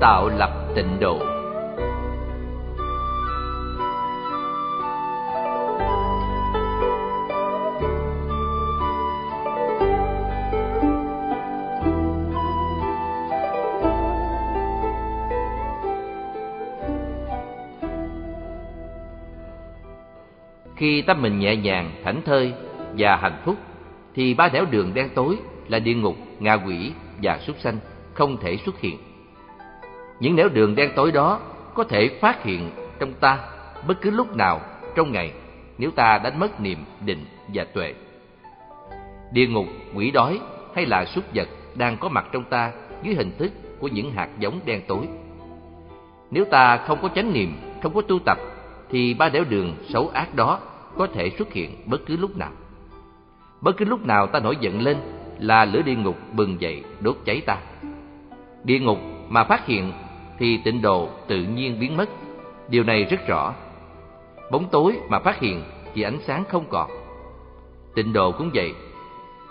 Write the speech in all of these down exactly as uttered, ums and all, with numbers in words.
Tạo lập tịnh độ. Khi tâm mình nhẹ nhàng, thảnh thơi và hạnh phúc thì ba nẻo đường đen tối là địa ngục, ngạ quỷ và súc sanh không thể xuất hiện. Những nẻo đường đen tối đó có thể phát hiện trong ta bất cứ lúc nào trong ngày nếu ta đánh mất niềm định và tuệ. Địa ngục, quỷ đói hay là súc vật đang có mặt trong ta dưới hình thức của những hạt giống đen tối. Nếu ta không có chánh niệm, không có tu tập thì ba nẻo đường xấu ác đó có thể xuất hiện bất cứ lúc nào. Bất cứ lúc nào ta nổi giận lên là lửa địa ngục bừng dậy đốt cháy ta. Địa ngục mà phát hiện thì tịnh độ tự nhiên biến mất. Điều này rất rõ. Bóng tối mà phát hiện thì ánh sáng không còn. Tịnh độ cũng vậy.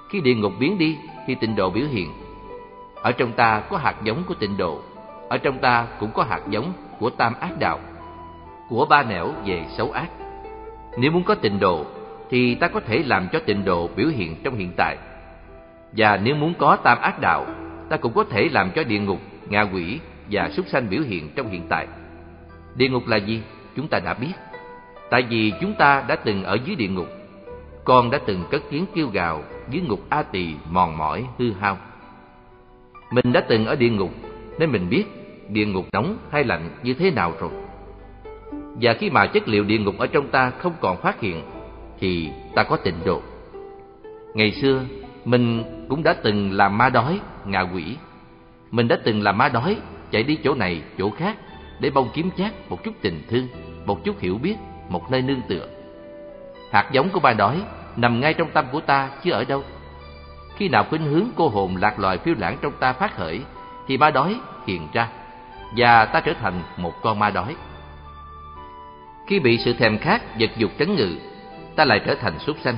Khi địa ngục biến đi thì tịnh độ biểu hiện. Ở trong ta có hạt giống của tịnh độ. Ở trong ta cũng có hạt giống của tam ác đạo, của ba nẻo về xấu ác. Nếu muốn có tịnh độ thì ta có thể làm cho tịnh độ biểu hiện trong hiện tại. Và nếu muốn có tam ác đạo, ta cũng có thể làm cho địa ngục, ngạ quỷ và súc sanh biểu hiện trong hiện tại. Địa ngục là gì? Chúng ta đã biết. Tại vì chúng ta đã từng ở dưới địa ngục. Con đã từng cất tiếng kêu gào dưới ngục A Tỳ mòn mỏi hư hao. Mình đã từng ở địa ngục nên mình biết địa ngục nóng hay lạnh như thế nào rồi. Và khi mà chất liệu địa ngục ở trong ta không còn phát hiện thì ta có tịnh độ. Ngày xưa mình cũng đã từng là ma đói, ngạ quỷ. Mình đã từng là ma đói, chạy đi chỗ này, chỗ khác để mong kiếm chác một chút tình thương, một chút hiểu biết, một nơi nương tựa. Hạt giống của ma đói nằm ngay trong tâm của ta chứ ở đâu. Khi nào khuynh hướng cô hồn lạc loài phiêu lãng trong ta phát khởi thì ma đói hiện ra và ta trở thành một con ma đói. Khi bị sự thèm khát, vật dục trấn ngự, ta lại trở thành súc sanh.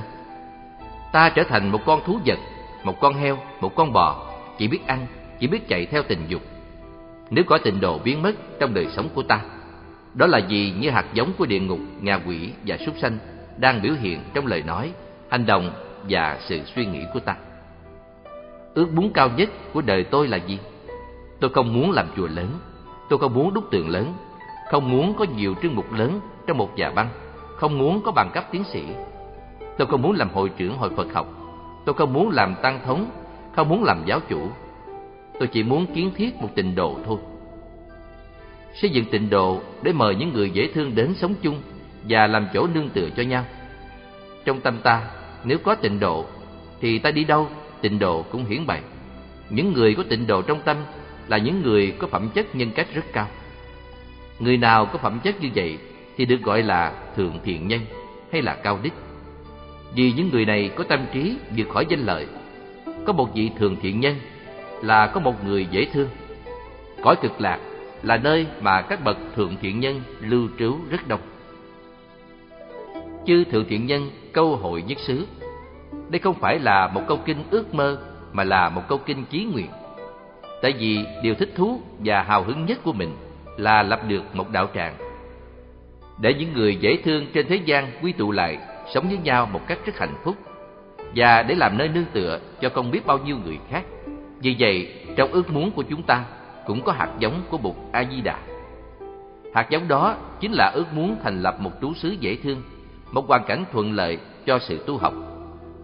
Ta trở thành một con thú vật, một con heo, một con bò, chỉ biết ăn, chỉ biết chạy theo tình dục. Nếu có tịnh độ biến mất trong đời sống của ta, đó là gì như hạt giống của địa ngục, ngạ quỷ và súc sanh đang biểu hiện trong lời nói, hành động và sự suy nghĩ của ta. Ước muốn cao nhất của đời tôi là gì? Tôi không muốn làm chùa lớn, tôi không muốn đúc tượng lớn, không muốn có nhiều trương mục lớn trong một nhà băng, không muốn có bằng cấp tiến sĩ. Tôi không muốn làm hội trưởng hội Phật học. Tôi không muốn làm tăng thống, không muốn làm giáo chủ. Tôi chỉ muốn kiến thiết một tịnh độ thôi. Xây dựng tịnh độ để mời những người dễ thương đến sống chung và làm chỗ nương tựa cho nhau. Trong tâm ta, nếu có tịnh độ thì ta đi đâu, tịnh độ cũng hiển bày. Những người có tịnh độ trong tâm là những người có phẩm chất nhân cách rất cao. Người nào có phẩm chất như vậy thì được gọi là thượng thiện nhân hay là cao đích. Vì những người này có tâm trí vượt khỏi danh lợi. Có một vị thường thiện nhân là có một người dễ thương. Cõi cực lạc là nơi mà các bậc thượng thiện nhân lưu trú rất đông. Chư thượng thiện nhân câu hội nhất xứ. Đây không phải là một câu kinh ước mơ mà là một câu kinh chí nguyện. Tại vì điều thích thú và hào hứng nhất của mình là lập được một đạo tràng để những người dễ thương trên thế gian quy tụ lại, sống với nhau một cách rất hạnh phúc và để làm nơi nương tựa cho không biết bao nhiêu người khác. Vì vậy, trong ước muốn của chúng ta cũng có hạt giống của Bụt A Di Đà. Hạt giống đó chính là ước muốn thành lập một trú xứ dễ thương, một hoàn cảnh thuận lợi cho sự tu học.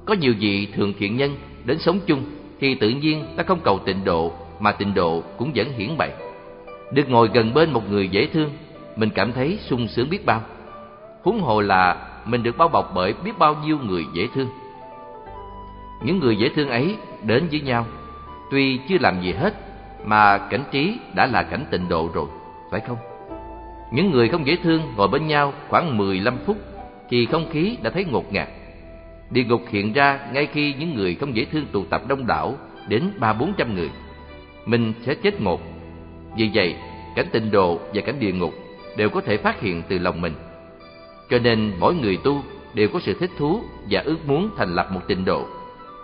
Có nhiều vị thượng thiện nhân đến sống chung thì tự nhiên ta không cầu tịnh độ mà tịnh độ cũng vẫn hiển bày. Được ngồi gần bên một người dễ thương, mình cảm thấy sung sướng biết bao. Huống hồ là mình được bao bọc bởi biết bao nhiêu người dễ thương. Những người dễ thương ấy đến với nhau, tuy chưa làm gì hết mà cảnh trí đã là cảnh tịnh độ rồi, phải không? Những người không dễ thương ngồi bên nhau khoảng mười lăm phút thì không khí đã thấy ngột ngạt. Địa ngục hiện ra ngay khi những người không dễ thương tụ tập đông đảo đến ba bốn trăm người. Mình sẽ chết ngột. Vì vậy, cảnh tịnh độ và cảnh địa ngục đều có thể phát hiện từ lòng mình. Cho nên mỗi người tu đều có sự thích thú và ước muốn thành lập một tịnh độ.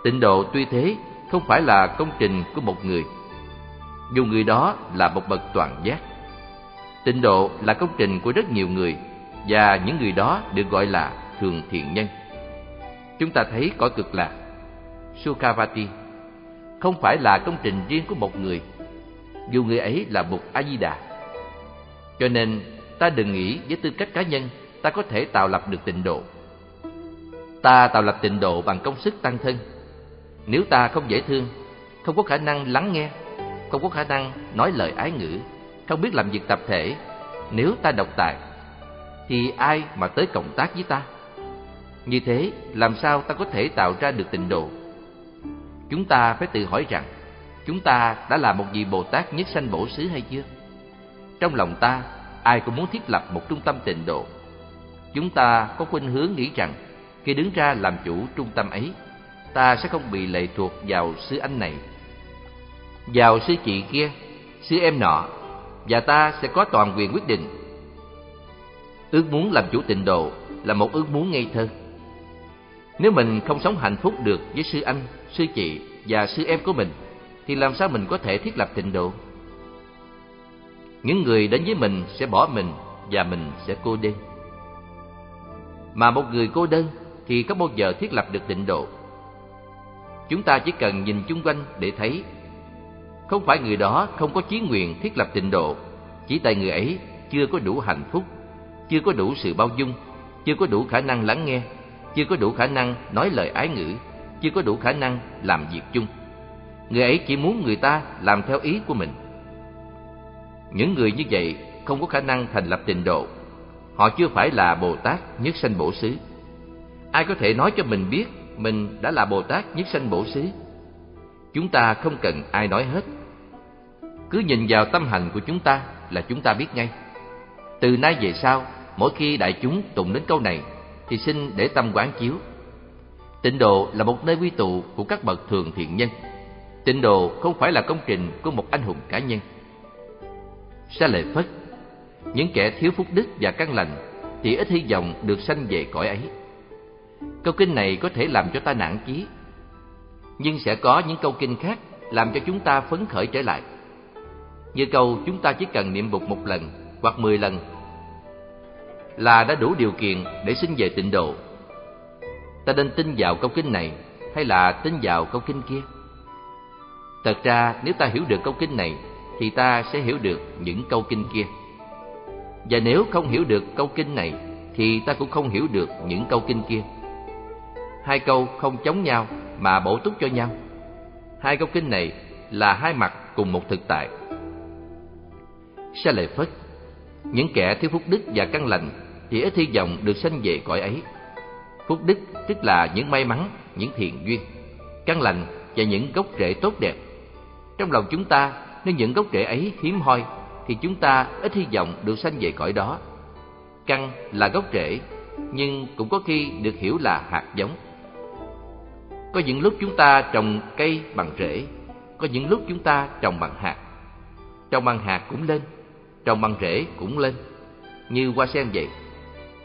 Tịnh độ tuy thế không phải là công trình của một người. dù người đó là một bậc toàn giác. Tịnh độ là công trình của rất nhiều người, và những người đó được gọi là thường thiện nhân. Chúng ta thấy cõi cực lạc, Sukhavati, không phải là công trình riêng của một người, dù người ấy là Bụt A-di-đà. Cho nên ta đừng nghĩ với tư cách cá nhân ta có thể tạo lập được tịnh độ. Ta tạo lập tịnh độ bằng công sức tăng thân. Nếu ta không dễ thương, không có khả năng lắng nghe, không có khả năng nói lời ái ngữ, không biết làm việc tập thể, nếu ta độc tài, thì ai mà tới cộng tác với ta? Như thế, làm sao ta có thể tạo ra được tịnh độ? Chúng ta phải tự hỏi rằng, chúng ta đã là một vị Bồ Tát nhất sanh bổ xứ hay chưa? Trong lòng ta, ai cũng muốn thiết lập một trung tâm tịnh độ. Chúng ta có khuynh hướng nghĩ rằng, khi đứng ra làm chủ trung tâm ấy, ta sẽ không bị lệ thuộc vào sư anh này, vào sư chị kia, sư em nọ, và ta sẽ có toàn quyền quyết định. Ước muốn làm chủ tịnh độ là một ước muốn ngây thơ. Nếu mình không sống hạnh phúc được với sư anh, sư chị và sư em của mình, thì làm sao mình có thể thiết lập tịnh độ? Những người đến với mình sẽ bỏ mình và mình sẽ cô đơn. Mà một người cô đơn thì có bao giờ thiết lập được tịnh độ? Chúng ta chỉ cần nhìn chung quanh để thấy, không phải người đó không có chí nguyện thiết lập tịnh độ, chỉ tại người ấy chưa có đủ hạnh phúc, chưa có đủ sự bao dung, chưa có đủ khả năng lắng nghe, chưa có đủ khả năng nói lời ái ngữ, chưa có đủ khả năng làm việc chung. Người ấy chỉ muốn người ta làm theo ý của mình. Những người như vậy không có khả năng thành lập tịnh độ. Họ chưa phải là Bồ Tát nhất sanh bổ xứ. Ai có thể nói cho mình biết mình đã là Bồ Tát nhất sanh bổ xứ? Chúng ta không cần ai nói hết. Cứ nhìn vào tâm hành của chúng ta là chúng ta biết ngay. Từ nay về sau, mỗi khi đại chúng tụng đến câu này, thì xin để tâm quán chiếu. Tịnh độ là một nơi quy tụ của các bậc thường thiện nhân. Tịnh độ không phải là công trình của một anh hùng cá nhân. Sa Lợi Phất, những kẻ thiếu phúc đức và căn lành thì ít hy vọng được sanh về cõi ấy. Câu kinh này có thể làm cho ta nản chí, nhưng sẽ có những câu kinh khác làm cho chúng ta phấn khởi trở lại. Như câu chúng ta chỉ cần niệm Bụt một lần hoặc mười lần là đã đủ điều kiện để sinh về tịnh độ. Ta nên tin vào câu kinh này hay là tin vào câu kinh kia? Thật ra nếu ta hiểu được câu kinh này thì ta sẽ hiểu được những câu kinh kia. Và nếu không hiểu được câu kinh này thì ta cũng không hiểu được những câu kinh kia. Hai câu không chống nhau mà bổ túc cho nhau. Hai câu kinh này là hai mặt cùng một thực tại. Sa Lợi Phất, những kẻ thiếu phúc đức và căn lành thì ít hy vọng được sanh về cõi ấy. Phúc đức tức là những may mắn, những thiện duyên, căn lành và những gốc rễ tốt đẹp. Trong lòng chúng ta, nếu những gốc rễ ấy hiếm hoi thì chúng ta ít hy vọng được sanh về cõi đó. Căn là gốc rễ, nhưng cũng có khi được hiểu là hạt giống. Có những lúc chúng ta trồng cây bằng rễ, có những lúc chúng ta trồng bằng hạt. Trồng bằng hạt cũng lên, trồng bằng rễ cũng lên, như hoa sen vậy.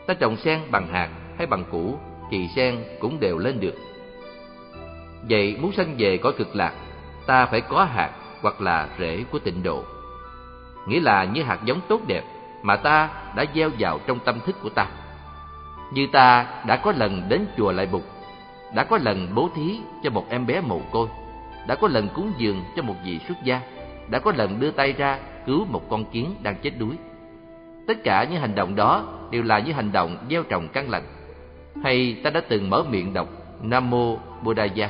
Ta trồng sen bằng hạt hay bằng củ thì sen cũng đều lên được. Vậy muốn sanh về cõi cực lạc, ta phải có hạt hoặc là rễ của tịnh độ, nghĩa là những hạt giống tốt đẹp mà ta đã gieo vào trong tâm thức của ta. Như ta đã có lần đến chùa Lại Bục, đã có lần bố thí cho một em bé mồ côi, đã có lần cúng dường cho một vị xuất gia, đã có lần đưa tay ra cứu một con kiến đang chết đuối. Tất cả những hành động đó đều là những hành động gieo trồng căn lành. Hay ta đã từng mở miệng đọc Nam Mô Bồ Đà Gia.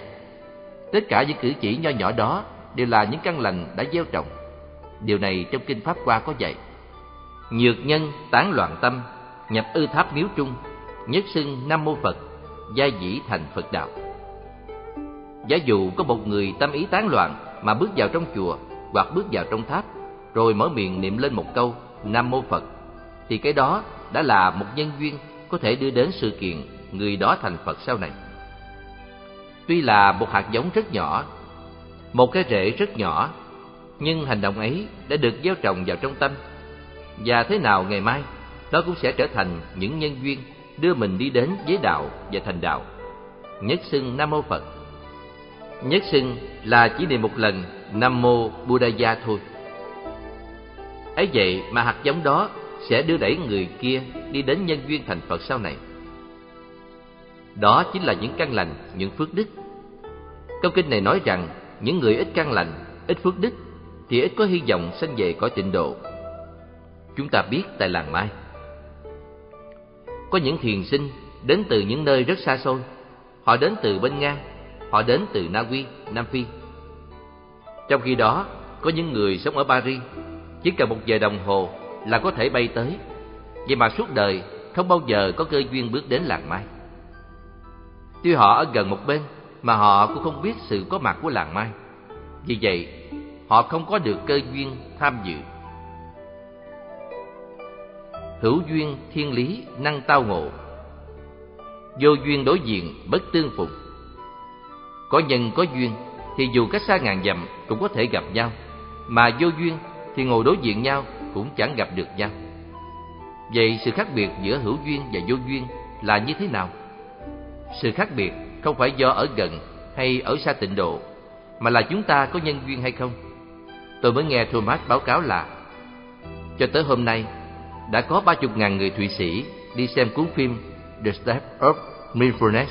Tất cả những cử chỉ nho nhỏ đó đều là những căn lành đã gieo trồng. Điều này trong kinh Pháp Hoa có dạy: nhược nhân tán loạn tâm, nhập ư tháp miếu trung, nhất xưng Nam Mô Phật, gia dĩ thành Phật đạo. Giả dụ có một người tâm ý tán loạn mà bước vào trong chùa hoặc bước vào trong tháp, rồi mở miệng niệm lên một câu Nam Mô Phật, thì cái đó đã là một nhân duyên có thể đưa đến sự kiện người đó thành Phật sau này. Tuy là một hạt giống rất nhỏ, một cái rễ rất nhỏ, nhưng hành động ấy đã được gieo trồng vào trong tâm, và thế nào ngày mai đó cũng sẽ trở thành những nhân duyên đưa mình đi đến với đạo và thành đạo. Nhất xưng Nam Mô Phật. Nhất xưng là chỉ niệm một lần Nam Mô Buddha Gia thôi. Ấy vậy mà hạt giống đó sẽ đưa đẩy người kia đi đến nhân duyên thành Phật sau này. Đó chính là những căn lành, những phước đức. Câu kinh này nói rằng những người ít căn lành, ít phước đức thì ít có hy vọng sanh về cõi Tịnh Độ. Chúng ta biết tại làng Mai có những thiền sinh đến từ những nơi rất xa xôi. Họ đến từ bên Nga, họ đến từ Na Uy, Nam Phi. Trong khi đó, có những người sống ở Paris, chỉ cần một giờ đồng hồ là có thể bay tới. Vậy mà suốt đời không bao giờ có cơ duyên bước đến làng Mai. Tuy họ ở gần một bên mà họ cũng không biết sự có mặt của làng Mai. Vì vậy, họ không có được cơ duyên tham dự. Hữu duyên thiên lý năng tao ngộ, vô duyên đối diện bất tương phùng. Có nhân có duyên thì dù cách xa ngàn dặm cũng có thể gặp nhau, mà vô duyên thì ngồi đối diện nhau cũng chẳng gặp được nhau. Vậy sự khác biệt giữa hữu duyên và vô duyên là như thế nào? Sự khác biệt không phải do ở gần hay ở xa Tịnh Độ, mà là chúng ta có nhân duyên hay không. Tôi mới nghe Thomas báo cáo là cho tới hôm nay đã có ba mươi nghìn người Thụy Sĩ đi xem cuốn phim The Steps of Mindfulness.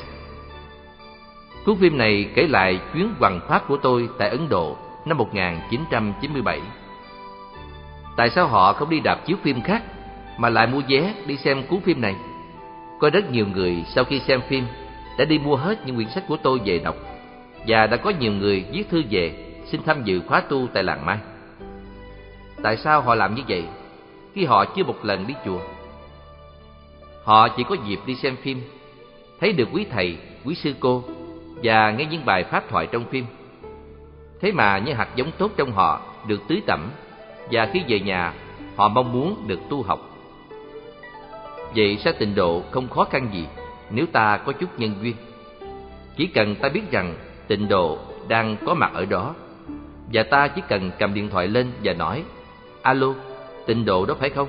Cuốn phim này kể lại chuyến hoằng pháp của tôi tại Ấn Độ năm một nghìn chín trăm chín mươi bảy. Tại sao họ không đi đạp chiếu phim khác mà lại mua vé đi xem cuốn phim này? Có rất nhiều người sau khi xem phim đã đi mua hết những quyển sách của tôi về đọc, và đã có nhiều người viết thư về xin tham dự khóa tu tại làng Mai. Tại sao họ làm như vậy khi họ chưa một lần đi chùa? Họ chỉ có dịp đi xem phim, thấy được quý thầy, quý sư cô và nghe những bài pháp thoại trong phim. Thế mà những hạt giống tốt trong họ được tưới tẩm, và khi về nhà họ mong muốn được tu học. Vậy sao Tịnh Độ không khó khăn gì nếu ta có chút nhân duyên? Chỉ cần ta biết rằng Tịnh Độ đang có mặt ở đó, và ta chỉ cần cầm điện thoại lên và nói: alo, Tịnh Độ đó phải không?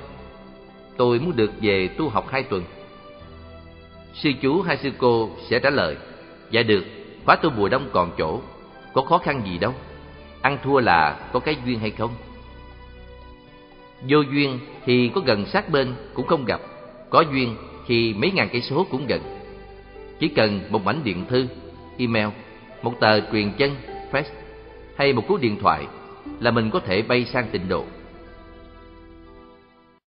Tôi muốn được về tu học hai tuần. Sư chú hay sư cô sẽ trả lời: dạ được, khóa tu mùa đông còn chỗ, có khó khăn gì đâu, ăn thua là có cái duyên hay không. Vô duyên thì có gần sát bên cũng không gặp, có duyên thì mấy ngàn cây số cũng gần. Chỉ cần một mảnh điện thư, email, một tờ truyền chân, fax hay một cú điện thoại là mình có thể bay sang Tịnh Độ.